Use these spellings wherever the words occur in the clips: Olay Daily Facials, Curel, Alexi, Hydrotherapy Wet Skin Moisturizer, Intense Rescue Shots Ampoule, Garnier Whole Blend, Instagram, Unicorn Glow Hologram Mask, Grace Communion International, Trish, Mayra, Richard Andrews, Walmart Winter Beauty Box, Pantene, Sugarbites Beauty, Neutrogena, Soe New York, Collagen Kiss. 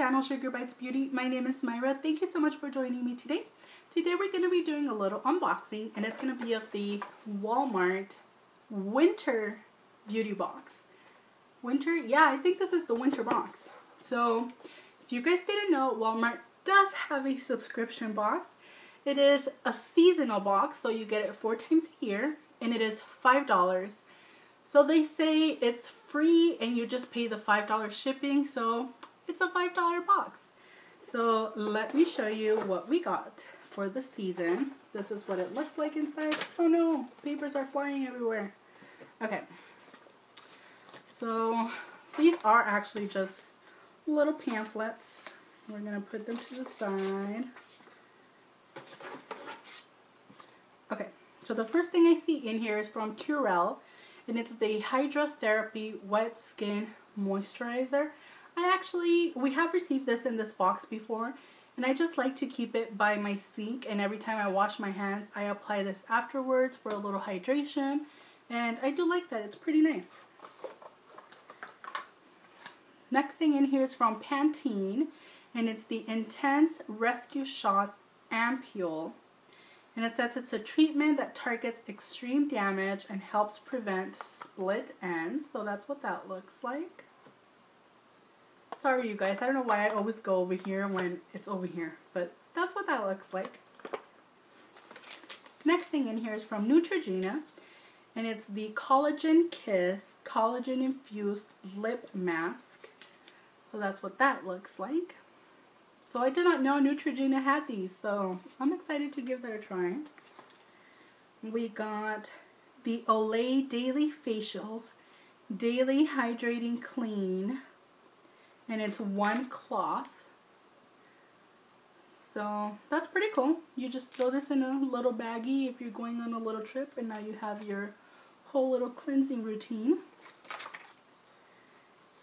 channel Sugarbites Beauty. My name is Mayra. Thank you so much for joining me today. Today we're going to be doing a little unboxing, and it's going to be of the Walmart Winter Beauty Box. Winter? Yeah, I think this is the winter box. So if you guys didn't know, Walmart does have a subscription box. It is a seasonal box, so you get it 4 times a year, and it is $5. So they say it's free and you just pay the $5 shipping, so it's a $5 box. So let me show you what we got for the season. This is what it looks like inside. Oh no, papers are flying everywhere. Okay, so these are actually just little pamphlets. We're gonna put them to the side. Okay, so the first thing I see in here is from Curel, and it's the Hydrotherapy Wet Skin Moisturizer. We have received this in this box before, and I just like to keep it by my sink, and every time I wash my hands, I apply this afterwards for a little hydration, and I do like that. It's pretty nice. Next thing in here is from Pantene, and it's the Intense Rescue Shots Ampoule. And it says it's a treatment that targets extreme damage and helps prevent split ends. So that's what that looks like. Sorry you guys, I don't know why I always go over here when it's over here, but that's what that looks like. Next thing in here is from Neutrogena, and it's the Collagen Kiss Collagen Infused Lip Mask. So that's what that looks like. So I did not know Neutrogena had these, so I'm excited to give that a try. We got the Olay Daily Facials, Daily Hydrating Clean, and it's 1 cloth. So that's pretty cool. You just throw this in a little baggie if you're going on a little trip, and now you have your whole little cleansing routine.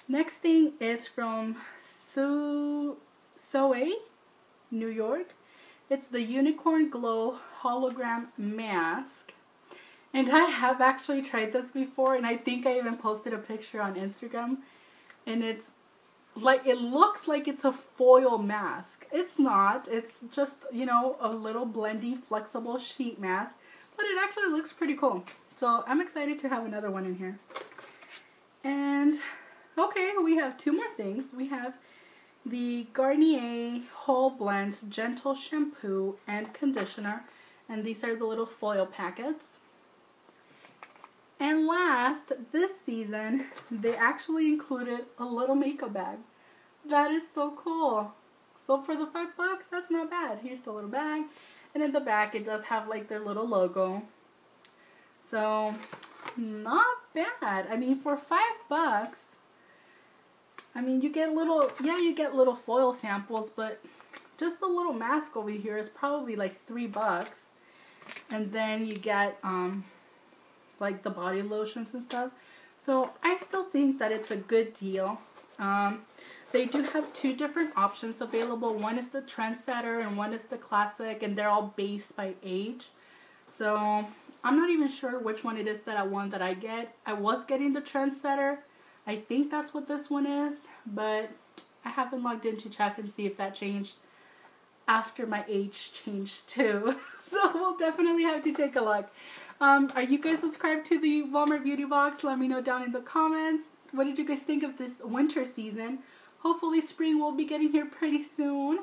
Next thing is from Soe New York. It's the Unicorn Glow Hologram Mask, and I have actually tried this before, and I think I even posted a picture on Instagram, and it's like, it looks like it's a foil mask. It's not. It's just, you know, a little blendy flexible sheet mask, but it actually looks pretty cool, so I'm excited to have another one in here. And okay, we have 2 more things. We have the Garnier Whole Blend Gentle Shampoo and Conditioner, and these are the little foil packets. And last, this season, they actually included a little makeup bag. That is so cool. So for the $5, that's not bad. Here's the little bag, and in the back it does have like their little logo. So not bad. I mean, for $5, I mean, you get little, yeah, you get little foil samples, but just the little mask over here is probably like $3. And then you get, like the body lotions and stuff. So I still think that it's a good deal. They do have 2 different options available. One is the Trendsetter and one is the Classic, and they're all based by age. So I'm not even sure which one it is that I want that I get. I was getting the Trendsetter. I think that's what this one is, but I haven't logged in to check and see if that changed after my age changed too. So we'll definitely have to take a look. Are you guys subscribed to the Walmart Beauty Box? Let me know down in the comments. What did you guys think of this winter season? Hopefully spring will be getting here pretty soon.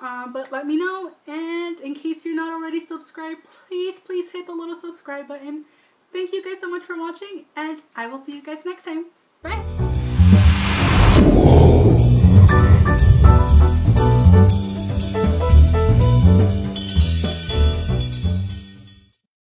But let me know, and in case you're not already subscribed, please hit the little subscribe button. Thank you guys so much for watching, and I will see you guys next time. Bye!